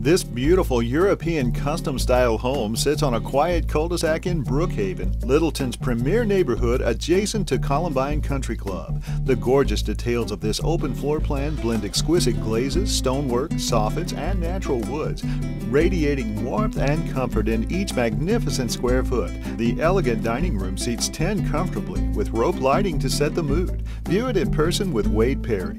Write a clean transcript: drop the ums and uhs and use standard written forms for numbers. This beautiful European custom-style home sits on a quiet cul-de-sac in Brookhaven, Littleton's premier neighborhood adjacent to Columbine Country Club. The gorgeous details of this open floor plan blend exquisite glazes, stonework, soffits, and natural woods, radiating warmth and comfort in each magnificent square foot. The elegant dining room seats 10 comfortably, with rope lighting to set the mood. View it in person with Wade Perry.